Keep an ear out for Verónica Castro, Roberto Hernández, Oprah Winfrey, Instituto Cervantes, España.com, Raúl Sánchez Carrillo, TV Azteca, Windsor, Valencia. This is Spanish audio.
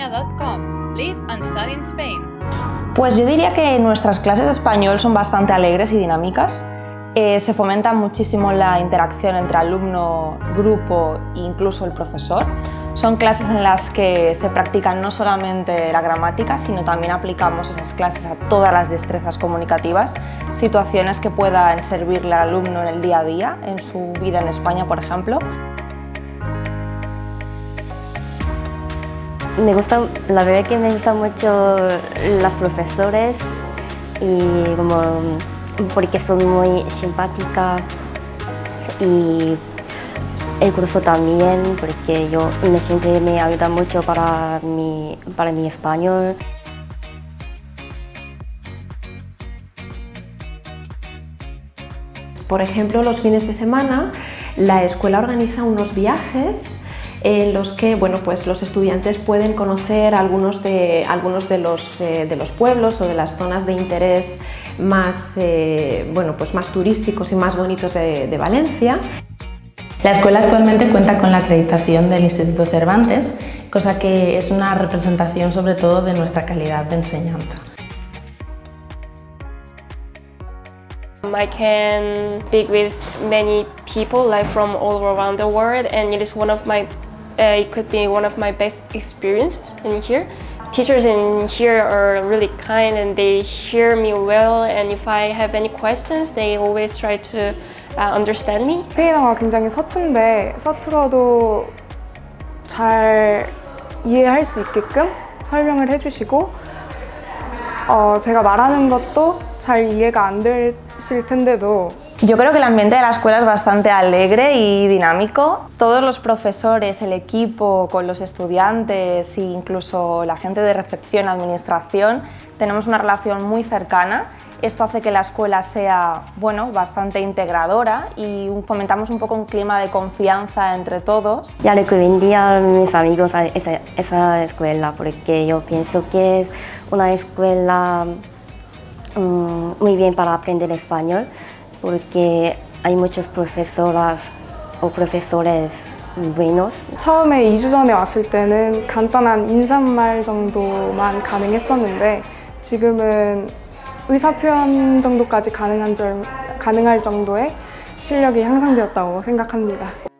España.com. Live and study in Spain. Pues yo diría que nuestras clases de español son bastante alegres y dinámicas. Se fomenta muchísimo la interacción entre alumno, grupo e incluso el profesor. Son clases en las que se practican no solamente la gramática, sino también aplicamos esas clases a todas las destrezas comunicativas, situaciones que puedan servirle al alumno en el día a día, en su vida en España, por ejemplo. La verdad es que me gustan mucho las profesores y porque son muy simpáticas y el curso también, porque yo siempre me ayuda mucho para mi español. Por ejemplo, los fines de semana la escuela organiza unos viajes en los que los estudiantes pueden conocer algunos de los pueblos o de las zonas de interés más turísticos y más bonitos de Valencia. La escuela actualmente cuenta con la acreditación del Instituto Cervantes, cosa que es una representación sobre todo de nuestra calidad de enseñanza. I can speak with many people from all around the world, and it is one of my best experiences in here. Teachers in here are really kind and they hear me well, and if I have any questions they always try to understand me. 스페인어가 굉장히 서툰데 서툴어도 잘 이해할 수 있게끔 설명을 해주시고 제가 말하는 것도 잘 이해가 안 되실 텐데도. Yo creo que el ambiente de la escuela es bastante alegre y dinámico. Todos los profesores, el equipo con los estudiantes e incluso la gente de recepción, administración, tenemos una relación muy cercana. Esto hace que la escuela sea, bastante integradora y fomentamos un poco un clima de confianza entre todos. Ya recomendía a mis amigos a esa escuela porque yo pienso que es una escuela muy bien para aprender español, porque hay muchas profesoras o profesores buenos. 처음에 2주 전에 왔을 때는 간단한 인사말 정도만 가능했었는데 지금은 의사표현 정도까지 가능할 정도의 실력이 향상되었다고 생각합니다.